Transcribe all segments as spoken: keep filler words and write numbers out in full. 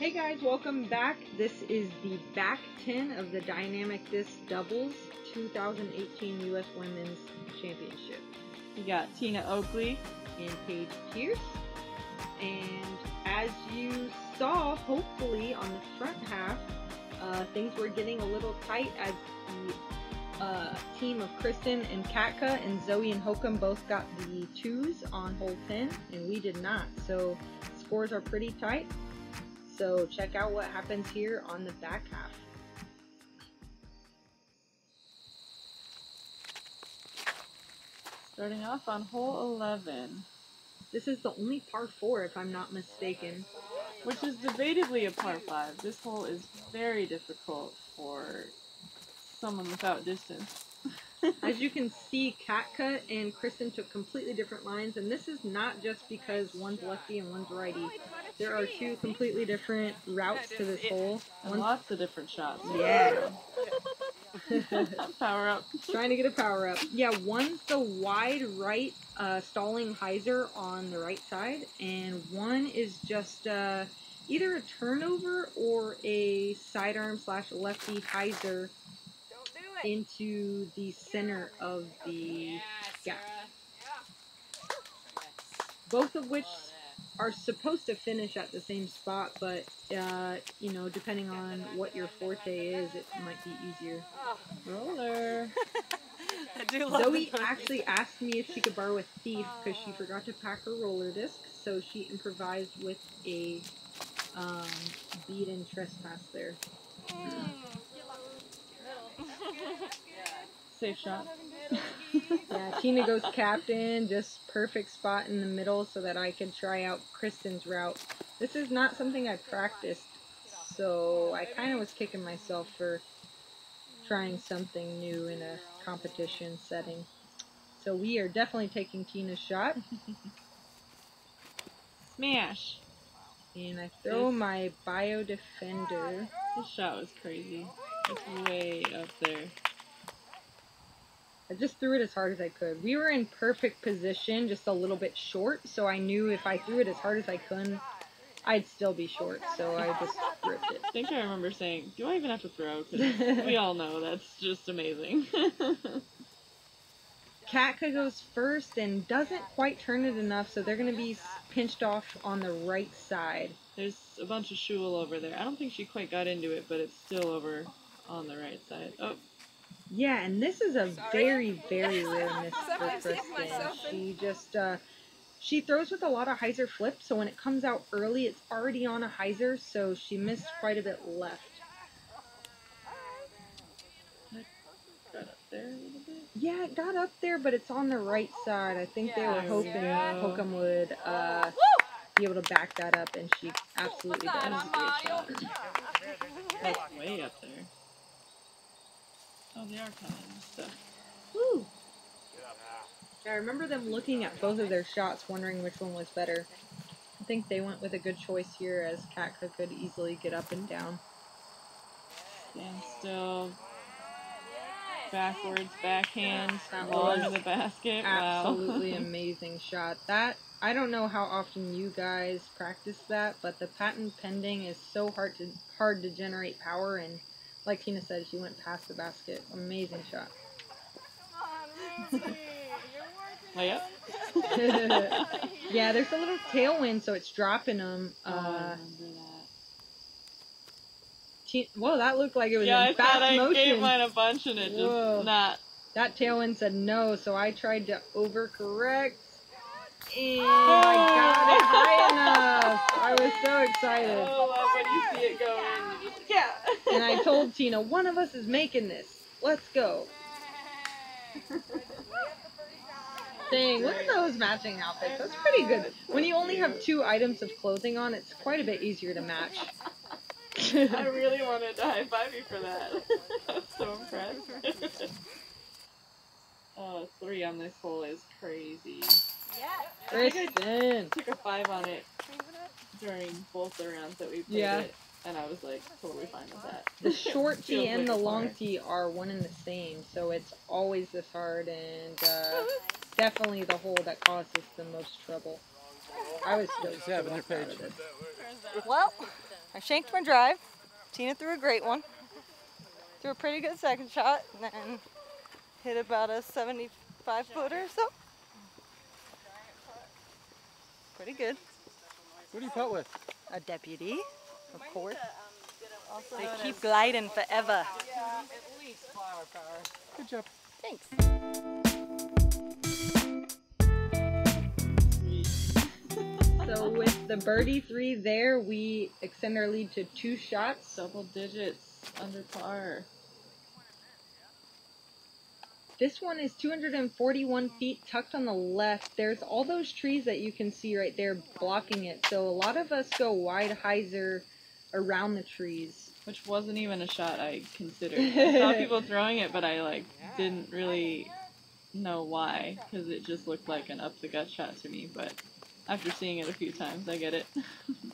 Hey guys, welcome back. This is the back ten of the Dynamic Disc Doubles two thousand eighteen U S Women's Championship. You got Tina Oakley and Paige Pierce. And as you saw, hopefully, on the front half, uh, things were getting a little tight as the uh, team of Kristin and Katka and Zoe and Hokom both got the twos on hole ten, and we did not. So scores are pretty tight. So check out what happens here on the back half. Starting off on hole eleven. This is the only par four, if I'm not mistaken. Which is debatably a par five. This hole is very difficult for someone without distance. As you can see, Katka and Kristin took completely different lines, and this is not just because one's lefty and one's righty. There are two completely different routes to this hole. And one's... lots of different shots. Yeah. Power up. Trying to get a power up. Yeah, one's the wide right uh, stalling hyzer on the right side, and one is just uh, either a turnover or a sidearm slash lefty hyzer into the center of the gap. Both of which are supposed to finish at the same spot, but uh, you know, depending on what your forte is, it might be easier. Roller. I do love Zoe actually asked me if she could borrow a thief because she forgot to pack her roller disc, so she improvised with a um, bead and trespass there. Mm. Safe shot. Yeah, Tina goes captain, just perfect spot in the middle so that I can try out Kristin's route. This is not something I practiced, so I kind of was kicking myself for trying something new in a competition setting. So we are definitely taking Tina's shot. Smash! And I throw this. My bio defender. This shot was crazy. It's way up there. I just threw it as hard as I could. We were in perfect position, just a little bit short, so I knew if I threw it as hard as I could, I'd still be short, so I just ripped it. I think I remember saying, do I even have to throw? Because we all know that's just amazing. Katka goes first and doesn't quite turn it enough, so they're going to be pinched off on the right side. There's a bunch of shul over there. I don't think she quite got into it, but it's still over on the right side. Oh. Yeah, and this is a Sorry. very, very rare miss for Kristin. She just, uh, she throws with a lot of hyzer flips, so when it comes out early, it's already on a hyzer, so she missed quite a bit left. Got up there a little bit? Yeah, it got up there, but it's on the right side. I think yeah, they were hoping yeah. Hokom would uh, be able to back that up, and she absolutely did. That was a great shot. Way up there. Oh, they are coming and stuff. Woo! I remember them looking at both of their shots, wondering which one was better. I think they went with a good choice here, as Katka could easily get up and down. Stand still. Backwards, backhand, all into the basket. Absolutely wow. Amazing shot. That, I don't know how often you guys practice that, but the patent pending is so hard to, hard to generate power, and like Tina said, she went past the basket. Amazing shot. Come on, Rosie. You're working. Layup. Yeah, there's a little tailwind, so it's dropping them. Uh, oh, I remember that. She, whoa, that looked like it was yeah, in I fast motion. Yeah, I thought I gave mine a bunch, and it whoa. just not. That tailwind said no, so I tried to overcorrect. And oh! I got it high enough. I was so excited. Oh, love when you see it going. Yeah. And I told Tina, one of us is making this. Let's go. Dang, look at those matching outfits. That's pretty good. When you only have two items of clothing on, it's quite a bit easier to match. I really wanted to high five you for that. I was so impressed. Oh, three on this hole is crazy. Yeah. I think I took a five on it during both the rounds that we played yeah. it. And I was like totally fine with that. The short tee and the long tee are one and the same, so it's always this hard, and uh, definitely the hole that causes the most trouble. I was so having their page. Well, I shanked my drive. Tina threw a great one. Threw a pretty good second shot, and then hit about a seventy-five footer or so. Pretty good. What do you putt with? A deputy, of course. They keep gliding forever. Yeah, at least flower power. Good job. Thanks. So with the birdie three there, we extend our lead to two shots. Double digits, under par. This one is two hundred forty-one feet tucked on the left. There's all those trees that you can see right there blocking it. So a lot of us go wide hyzer around the trees. Which wasn't even a shot I considered. I saw people throwing it, but I like didn't really know why, because it just looked like an up-the-gut shot to me. But after seeing it a few times, I get it.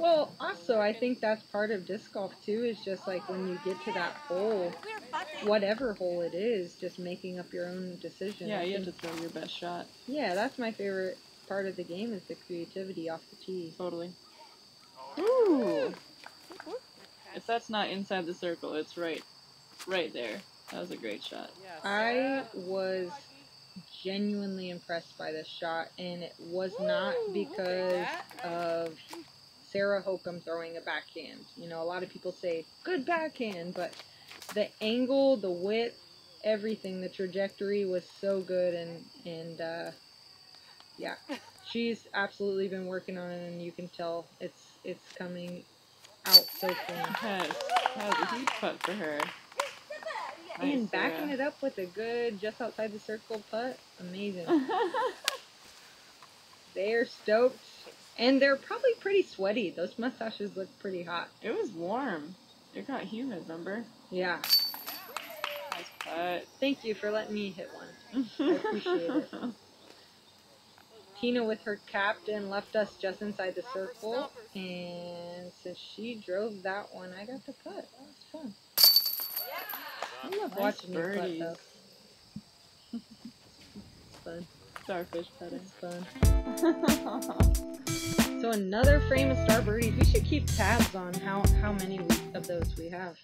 Well, also, I think that's part of disc golf, too, is just like when you get to that hole, whatever hole it is, just making up your own decision. Yeah, I you think, have to throw your best shot. Yeah, that's my favorite part of the game is the creativity off the tee. Totally. Ooh! If that's not inside the circle, it's right, right there. That was a great shot. I was genuinely impressed by this shot, and it was not because of Sarah Hokom throwing a backhand. You know, a lot of people say, good backhand, but the angle, the width, everything, the trajectory was so good, and, and uh, yeah, she's absolutely been working on it, and you can tell it's, it's coming out so clean. Yes, that was a huge putt for her. Nice, and backing yeah. it up with a good just outside the circle putt, amazing. They're stoked, and they're probably pretty sweaty. Those mustaches look pretty hot. It was warm. It got humid, remember? Yeah. Nice putt. Thank you for letting me hit one. I appreciate it. Tina with her captain left us just inside the circle, and since she drove that one, I got the putt. That was fun. I love nice watching birdies. You putt, though. It's fun. Starfish putting. It's fun. So another frame of star birdies. We should keep tabs on how, how many of those we have.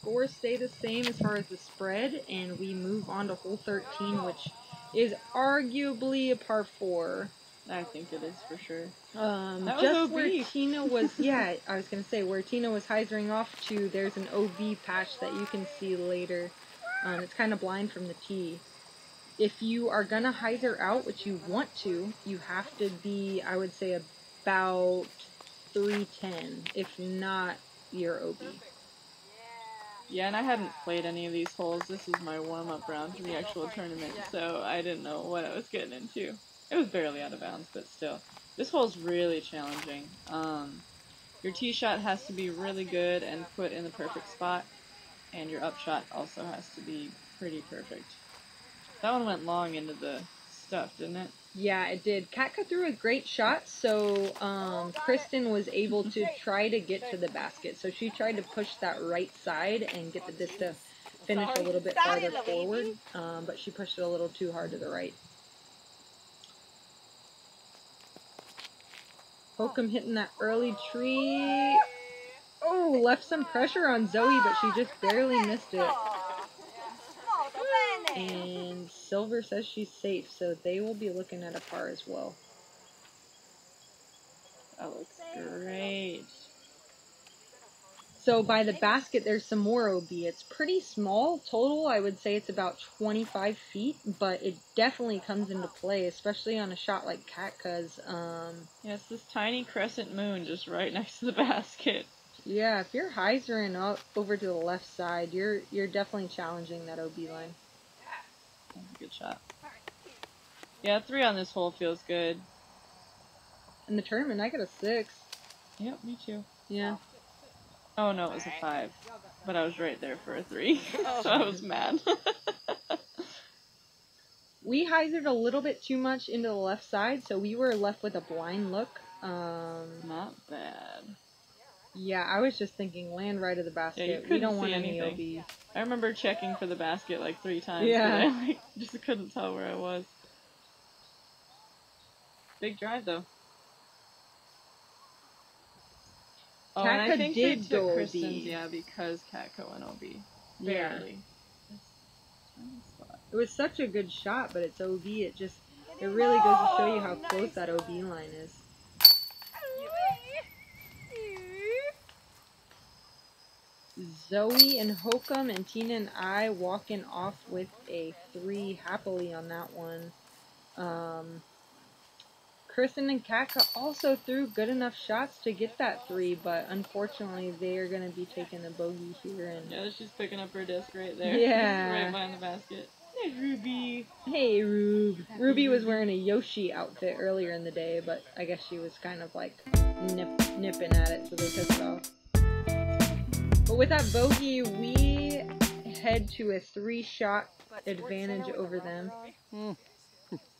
Scores stay the same as far as the spread, and we move on to hole thirteen, which is arguably a par four. I think it is for sure. Um, that was just where Tina was, yeah, I was going to say, where Tina was hyzering off to, there's an O B patch that you can see later. Um, it's kind of blind from the tee. If you are going to hyzer out, which you want to, you have to be, I would say, about three ten. If not, you're O B. Yeah, and I hadn't played any of these holes. This is my warm-up round to the actual tournament, so I didn't know what I was getting into. It was barely out of bounds, but still. This hole's really challenging. Um, your tee shot has to be really good and put in the perfect spot, and your up shot also has to be pretty perfect. That one went long into the stuff, didn't it? Yeah, it did. Katka threw a great shot, so um, Kristin was able to try to get to the basket. So she tried to push that right side and get the disc to finish a little bit farther forward, um, but she pushed it a little too hard to the right. Hokom hitting that early tree. Oh, left some pressure on Zoe, but she just barely missed it. And Silver says she's safe, so they will be looking at a par as well. That looks great. So by the basket, there's some more O B. It's pretty small total. I would say it's about twenty-five feet, but it definitely comes into play, especially on a shot like Katka's. Um, yeah, it's this tiny crescent moon just right next to the basket. Yeah, if you're hyzering up over to the left side, you're you're definitely challenging that O B line. That's a good shot. Yeah, three on this hole feels good. In the tournament, I got a six. Yep, me too. Yeah. Oh, no, it was a five, but I was right there for a three, so I was mad. We hyzered a little bit too much into the left side, so we were left with a blind look. Um, Not bad. Yeah, I was just thinking, land right of the basket. Yeah, you we don't want any O Bs. I remember checking for the basket like three times, yeah. I like, just couldn't tell where I was. Big drive, though. Oh, Katka and I think did they took Kristin's, yeah, because Katka went O B. Barely. Yeah. It was such a good shot, but it's O B. It just, it really goes to show you how nice. Close that O B line is. Zoe and Hokom and Tina and I walking off with a three happily on that one. Um, Kristin and Katka also threw good enough shots to get that three, but unfortunately they are going to be taking the bogey here. And yeah, she's picking up her disc right there. Yeah. Right behind the basket. Hey, Ruby. Hey, Rube. Ruby was wearing a Yoshi outfit earlier in the day, but I guess she was kind of like nip, nipping at it, so they took it off. But with that bogey, we head to a three-shot advantage over them. Mm.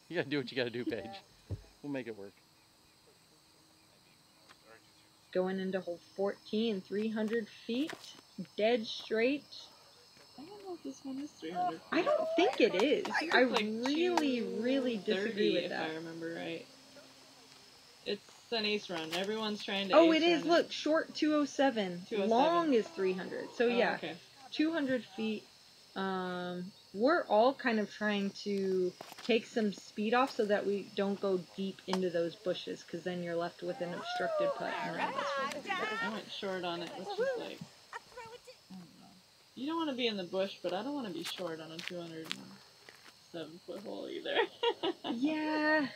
You gotta do what you gotta do, Paige. We'll make it work. Going into hole fourteen, three hundred feet, dead straight. I don't know if this one is three hundred feet. I don't think it is. I, I like really, really disagree with that. If I remember right. It's an ace run. Everyone's trying to. Oh, ace it is. Run. Look, short two oh seven. two oh seven. Long is three hundred. So, oh, yeah, okay. two hundred feet. Um, we're all kind of trying to take some speed off so that we don't go deep into those bushes, because then you're left with an obstructed putt. I went short on it. It's just like, I don't know. You don't want to be in the bush, but I don't want to be short on a two oh seven foot hole either. Yeah.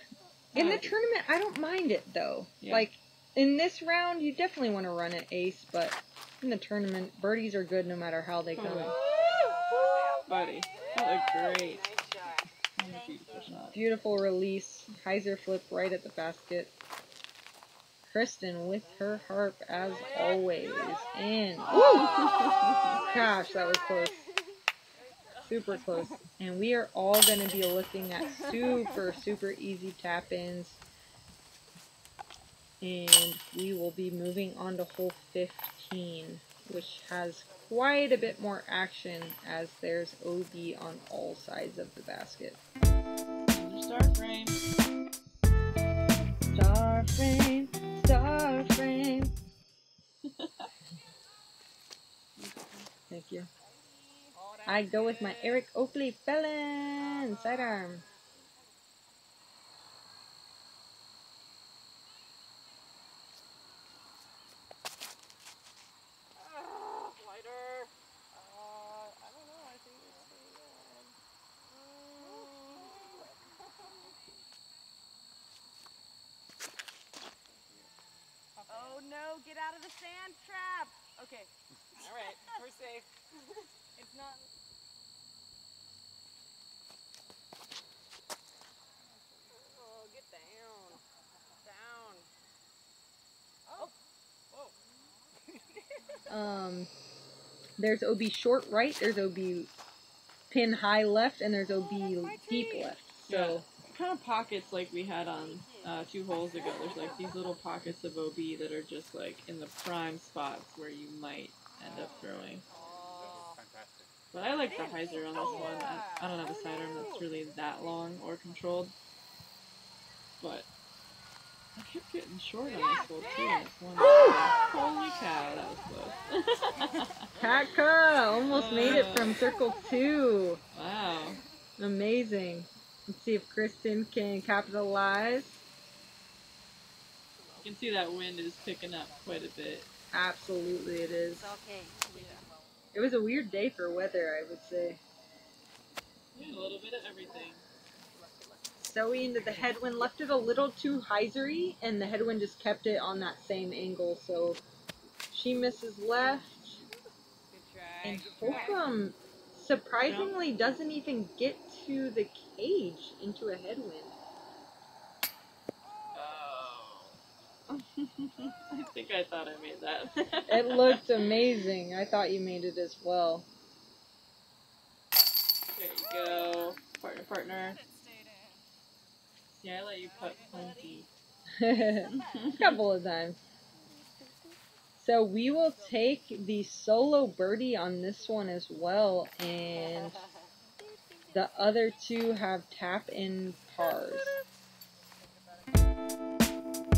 In the tournament, I don't mind it, though. Yeah. Like, in this round, you definitely want to run an ace, but in the tournament, birdies are good no matter how they come. Oh, buddy, that looked great. Nice beautiful shot. Beautiful release. Hyzer flip right at the basket. Kristin with her harp, as always. And, ooh! Gosh, that was close. Super close. And we are all going to be looking at super, super easy tap-ins. And we will be moving on to hole fifteen, which has quite a bit more action as there's O B on all sides of the basket. Star frame. Star frame. Star frame. Thank you. I go with my Eric Oakley Felon sidearm. Uh, lighter. Uh, I don't know. I think it's pretty good. Oh no! Get out of the sand trap. Okay. All right. We're safe. It's not. Um, there's O B short right, there's O B pin high left, and there's O B oh, deep left. So yeah. Kind of pockets like we had on uh, two holes ago. There's like these little pockets of O B that are just like in the prime spots where you might end up throwing. But I like the hyzer on this one. I, I don't have a sidearm that's really that long or controlled. But I kept getting short on this hole too. Holy cow, that was close. Katka almost uh, made it from circle two. Wow. Amazing. Let's see if Kristin can capitalize. You can see that wind is picking up quite a bit. Absolutely it is. It's okay. Yeah. It was a weird day for weather, I would say. Yeah, a little bit of everything. Zoe into the headwind, left it a little too hyzery, and the headwind just kept it on that same angle, so she misses left. Good try. And Hokom surprisingly no. doesn't even get to the cage into a headwind. Oh. I think I thought I made that. It looked amazing. I thought you made it as well. There you go. Partner, partner. Yeah, I let you putt plenty. A couple of times. So we will take the solo birdie on this one as well, and the other two have tap-in pars.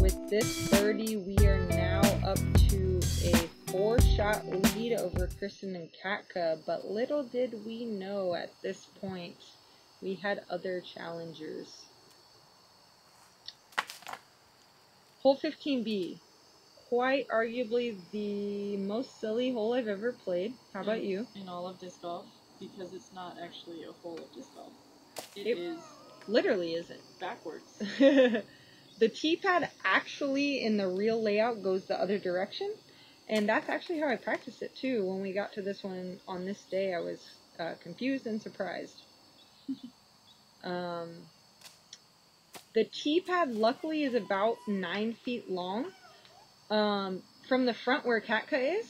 With this birdie, we are now up to a four-shot lead over Kristin and Katka, but little did we know at this point we had other challengers. Hole fifteen B, quite arguably the most silly hole I've ever played. How about you? In all of disc golf, because it's not actually a hole of disc golf. It, it is. Literally isn't. Backwards. The tee pad actually in the real layout goes the other direction, and that's actually how I practiced it too. When we got to this one on this day, I was uh, confused and surprised. um... The tee pad, luckily, is about nine feet long. Um, from the front where Katka is,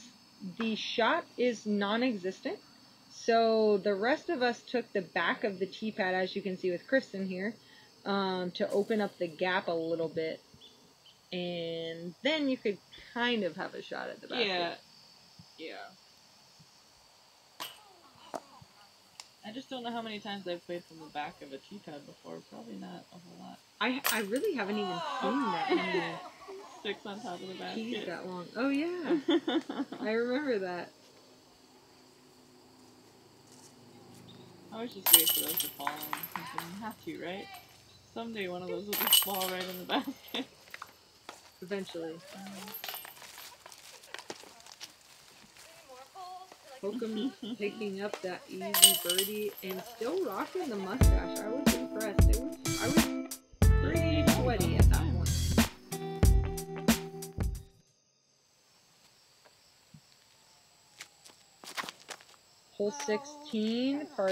the shot is non-existent. So the rest of us took the back of the tee pad, as you can see with Kristin here, um, to open up the gap a little bit. And then you could kind of have a shot at the back. Yeah. Yeah. I just don't know how many times I've played from the back of a tee pad before. Probably not a whole lot. I I really haven't even seen that many sticks on top of the basket. Tees that long. Oh yeah, I remember that. I was just waiting for those to fall in. You have to, right? Someday one of those will just fall right in the basket. Eventually. Hokom picking up that easy birdie and still rocking the mustache. I was impressed. It was, I was pretty sweaty at that point. Hole sixteen, par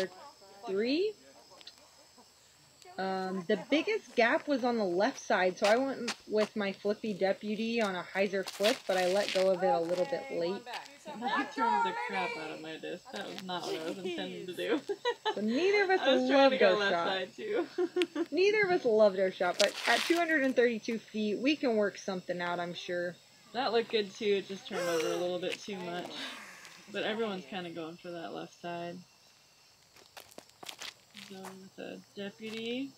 three. Um, the biggest gap was on the left side, so I went with my flippy deputy on a hyzer flip, but I let go of it a little bit late. I turned the crap out of my disc. That was not what I was intending to do. So neither of us I was loved to go our left shot. Side too. Neither of us loved our shot, but at two hundred thirty-two feet, we can work something out, I'm sure. That looked good too. It just turned over a little bit too much. But everyone's kind of going for that left side. Going with the deputy.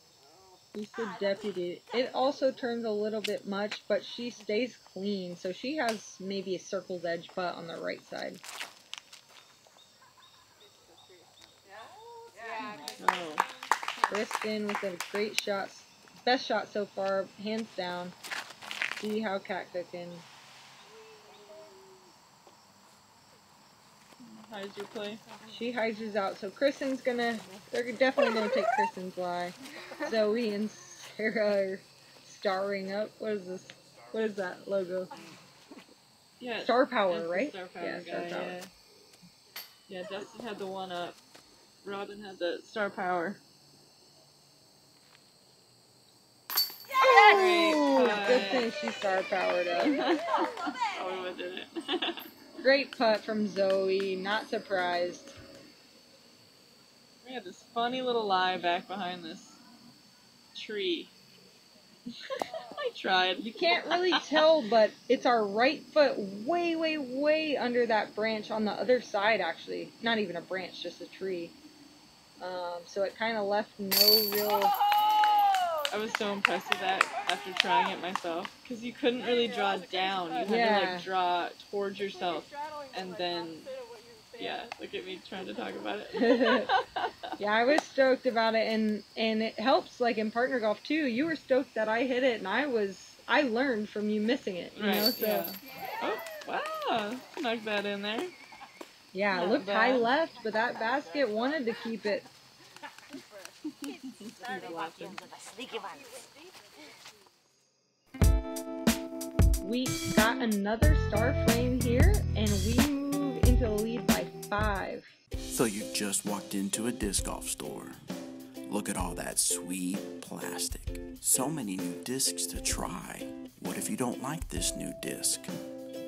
She's the deputy. It also turns a little bit much, but she stays clean, so she has maybe a circle's edge putt on the right side. Oh. Kristin with a great shot, best shot so far, hands down. See how Katka can. Hyzer play. She hyzers out, so Kristin's gonna, they're definitely gonna take Kristin's lie. Zoe and Sarah are starring up. What is this? What is that logo? Yeah, Star Power, right? Star Power, yeah, Star guy, Power. Yeah. Yeah, Dustin had the one up. Robin had the Star Power. Yes! Oh, good thing she Star Powered up. Oh, we did it. Great putt from Zoe, not surprised. We had this funny little lie back behind this tree. I tried. You can't really tell, but it's our right foot way, way, way under that branch on the other side, actually. Not even a branch, just a tree. Um, so it kind of left no real... I was so impressed with that after trying it myself, because you couldn't really draw down. You had yeah. to like draw towards yourself, and then yeah, look at me trying to talk about it. Yeah, I was stoked about it, and and it helps like in partner golf too. You were stoked that I hit it, and I was I learned from you missing it. You right, know, so yeah. Oh wow, snuck that in there. Yeah, Not it looked bad. High left, but that basket wanted to keep it. We got another star frame here, and we move into the lead by five. So you just walked into a disc golf store. Look at all that sweet plastic. So many new discs to try. What if you don't like this new disc?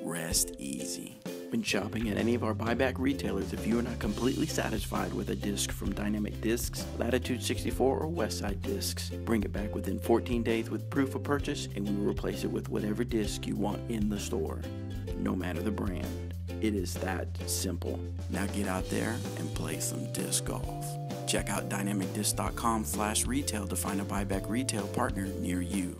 Rest easy. When shopping at any of our buyback retailers, if you are not completely satisfied with a disc from Dynamic Discs, Latitude sixty-four, or Westside Discs, bring it back within fourteen days with proof of purchase, and we will replace it with whatever disc you want in the store, no matter the brand. It is that simple. Now get out there and play some disc golf. Check out dynamic disc dot com slash retail to find a buyback retail partner near you.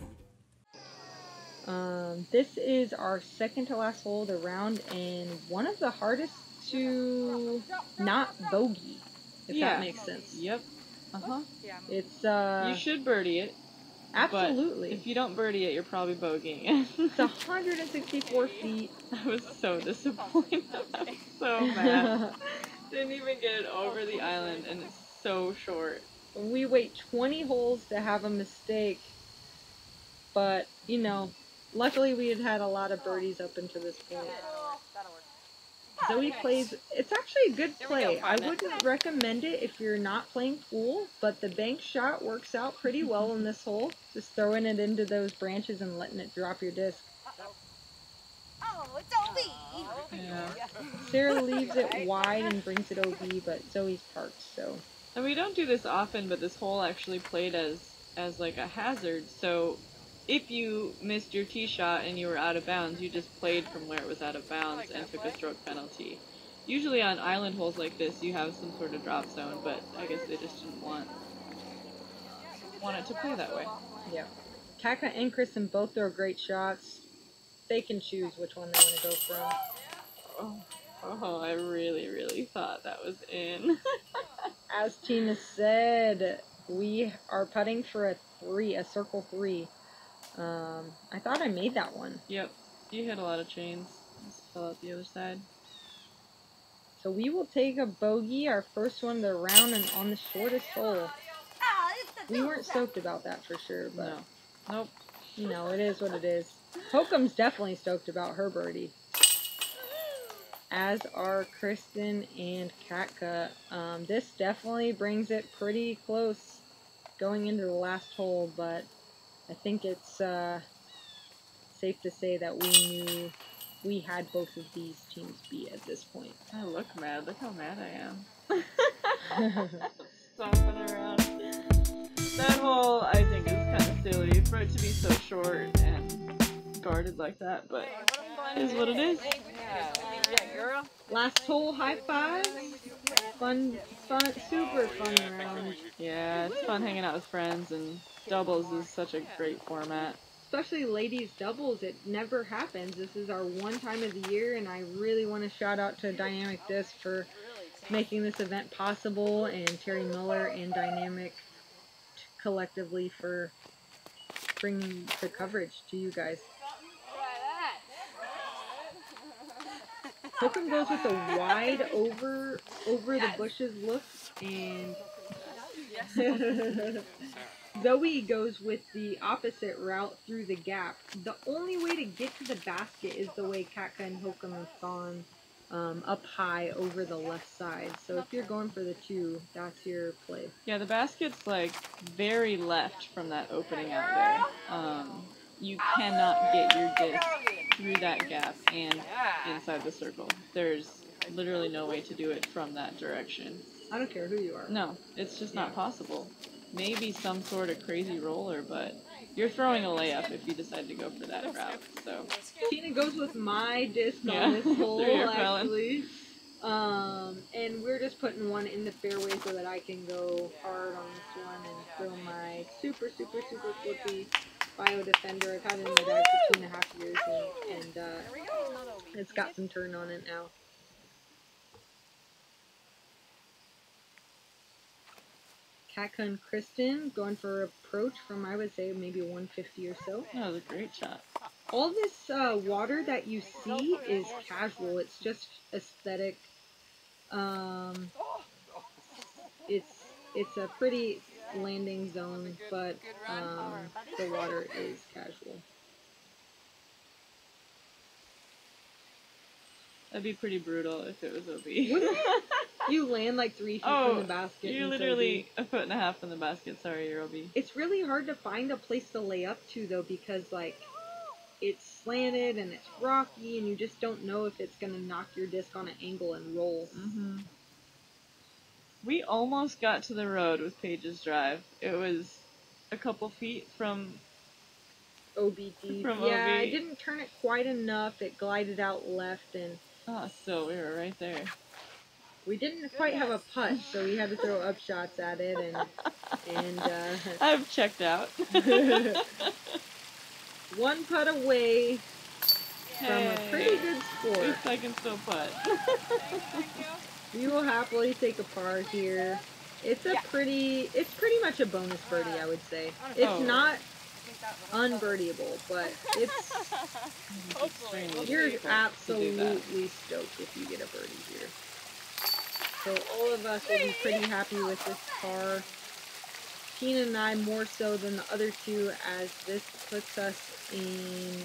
Um, this is our second to last hole of the round, and one of the hardest to not bogey, if yeah. that makes sense. Yep. Uh-huh. It's, uh... You should birdie it. Absolutely. But if you don't birdie it, you're probably bogeying. It's one hundred sixty-four feet. I was so disappointed. I'm so mad. Didn't even get it over the island, and it's so short. We wait twenty holes to have a mistake, but, you know, luckily we had had a lot of birdies up until this point. Zoe plays, it's actually a good play. I wouldn't recommend it if you're not playing pool, but the bank shot works out pretty well in this hole. Just throwing it into those branches and letting it drop your disc. Oh, it's O B! Yeah. Sarah leaves it wide and brings it O B, but Zoe's parked, so. And we don't do this often, but this hole actually played as, as like a hazard, so if you missed your tee shot and you were out of bounds, you just played from where it was out of bounds and took a stroke penalty. Usually on island holes like this, you have some sort of drop zone, but I guess they just didn't want, want it to play that way. Yeah. Katka and Kristin both throw great shots. They can choose which one they want to go from. Oh, oh I really, really thought that was in. As Tina said, we are putting for a three, a circle three. Um, I thought I made that one. Yep. You hit a lot of chains. Just fell out the other side. So we will take a bogey, our first one of the round, and on the shortest hole. We weren't stoked about that for sure, but... No. Nope. You know, it is what it is. Hokom's definitely stoked about her birdie. As are Kristin and Katka. Um, this definitely brings it pretty close going into the last hole, but... I think it's uh, safe to say that we knew we had both of these teams beat at this point. I look mad. Look how mad I am. Stomping around. That hole, I think, is kind of silly for it to be so short and guarded like that, but it is what it is. Last hole, high five. Fun, fun, super fun round. Yeah, it's fun hanging out with friends, and doubles is such a great format. Especially ladies doubles, it never happens. This is our one time of the year, and I really want to shout out to Dynamic Discs for making this event possible, and Terry Miller and Dynamic collectively for bringing the coverage to you guys. Hokom goes with a wide over over the bushes look, and Zoe goes with the opposite route through the gap. The only way to get to the basket is the way Katka and Hokom have gone, um, up high over the left side. So if you're going for the two, that's your play. Yeah, the basket's like very left from that opening out there. Um, you cannot get your disc through that gap and inside the circle. There's literally no way to do it from that direction. I don't care who you are. No, it's just not possible. Maybe some sort of crazy roller, but you're throwing a layup if you decide to go for that route. So Tina goes with my disc yeah. on this hole, actually. Um, and we're just putting one in the fairway so that I can go hard on this one and throw my super, super, super flippy bio defender. I've had it in my bag for two and a half years, and, and uh, it's got some turn on it now. Katka and Kristin going for approach from, I would say, maybe one fifty or so. That was a great shot. All this uh, water that you see is casual. It's just aesthetic. Um, it's it's a pretty landing zone, but um, the water is casual. That'd be pretty brutal if it was O B. You land like three feet oh, from the basket. You're literally so a foot and a half from the basket. Sorry, you're O B. It's really hard to find a place to lay up to, though, because, like, it's slanted and it's rocky, and you just don't know if it's going to knock your disc on an angle and roll. Mm-hmm. We almost got to the road with Paige's drive. It was a couple feet from O B deep. From yeah, O B. I didn't turn it quite enough. It glided out left, and... Oh, so we were right there. We didn't quite have a putt, so we had to throw up shots at it, and and uh, I've checked out. one putt away from a pretty good score. At least I can still putt. You will happily take a par here. It's a yeah. pretty, it's pretty much a bonus birdie, I would say. It's oh. not unbirdieable, but it's, hopefully, you're hopefully absolutely stoked if you get a birdie here. So all of us will be pretty happy with this par. Tina and I more so than the other two, as this puts us in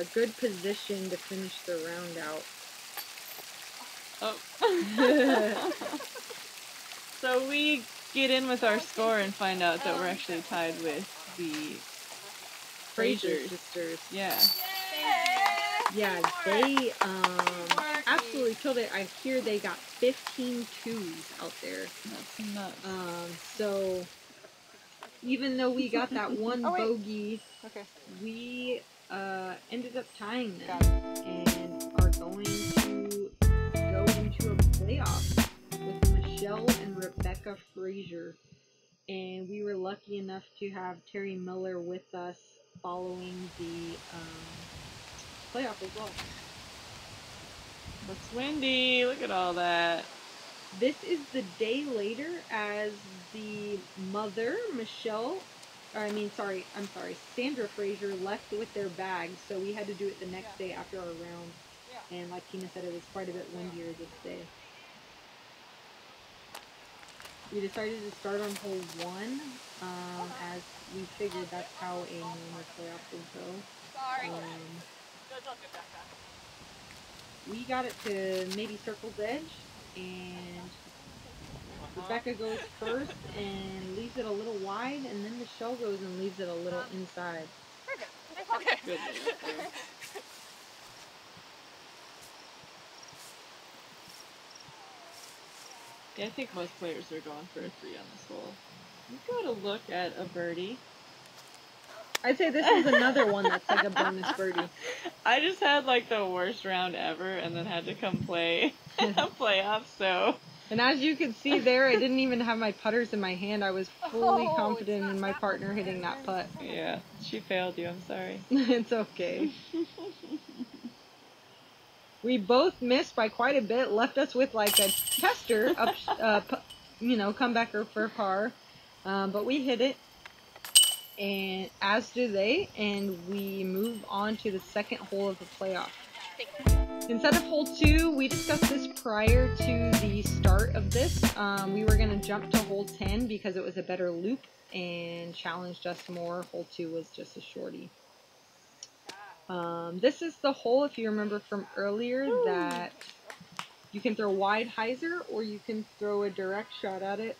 a good position to finish the round out. Oh. So we get in with our score and find out that we're actually tied with the Frazier sisters. Yeah. Yeah, they um, absolutely killed it. I hear they got fifteen twos out there. That's nuts. Um, so even though we got that one oh, bogey, okay. we uh, ended up tying them and are going to go into a playoff with Michelle and Rebecca Frazier. And we were lucky enough to have Terry Miller with us following the um, playoff as well. Looks windy. Look at all that. This is the day later as the mother, Michelle, or I mean, sorry, I'm sorry, Sandra Frazier left with their bags, so we had to do it the next yeah. day after our round. Yeah. And like Tina said, it was quite a bit windier yeah. this day. We decided to start on hole one, um, as we figured that's how a normal playoff would go. Sorry. Um, We got it to maybe circle's edge, and Rebecca goes first and leaves it a little wide, and then Michelle goes and leaves it a little inside. Perfect. Okay. Good. Yeah, I think most players are going for a three on this hole. You've got to look at a birdie. I'd say this is another one that's like a bonus birdie. I just had like the worst round ever and then had to come play a playoff, so. And as you can see there, I didn't even have my putters in my hand. I was fully oh, confident in my partner hitting that putt. Yeah, she failed you, I'm sorry. It's okay. We both missed by quite a bit, left us with like a tester, up, uh, you know, comebacker for par. Um, but we hit it. And as do they, and we move on to the second hole of the playoff. Instead of hole two, we discussed this prior to the start of this. Um, we were going to jump to hole ten because it was a better loop and challenged us more. Hole two was just a shorty. Um, this is the hole, if you remember from earlier, that you can throw wide hyzer or you can throw a direct shot at it.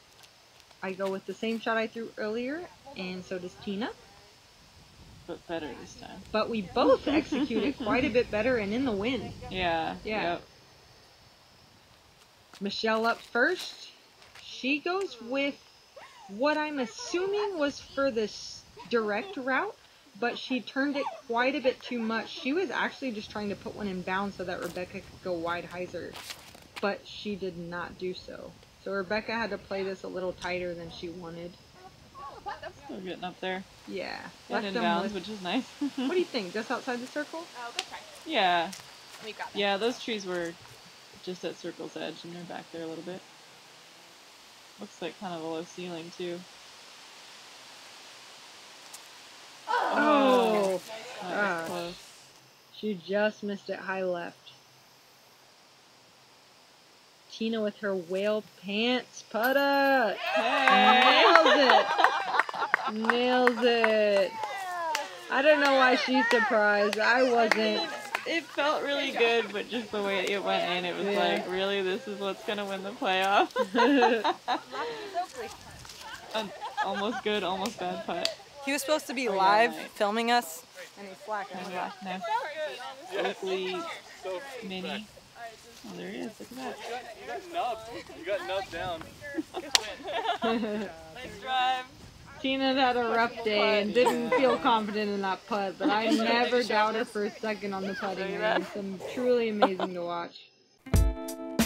I go with the same shot I threw earlier, and so does Tina. But better this time. But we both executed quite a bit better and in the wind. Yeah. Yeah. Yep. Michelle up first. She goes with what I'm assuming was for this direct route, but she turned it quite a bit too much. She was actually just trying to put one in bounds so that Rebecca could go wide hyzer, but she did not do so. So Rebecca had to play this a little tighter than she wanted. Still getting up there. Yeah. And in bounds, with... which is nice. What do you think? Just outside the circle? Oh, that's right. Yeah. We've got that. Yeah, those trees were just at circle's edge, and they're back there a little bit. Looks like kind of a low ceiling, too. Oh! Oh, that was close. She just missed it high left. Tina with her whale pants putt-up. Hey. Nails it. Nails it. I don't know why she's surprised. I wasn't. It felt really good, but just the way it went in, it was yeah. like, really, this is what's going to win the playoff. Almost good, almost bad putt. He was supposed to be live filming us, and he's slacking. Oh my gosh, no. Oakley mini. Oh, there he is. Look at that. You got nubbed. You got nubbed down. Nice drive. Tina had a rough day and didn't feel confident in that putt, but I never doubt her for a second on the putting range. It's truly amazing to watch.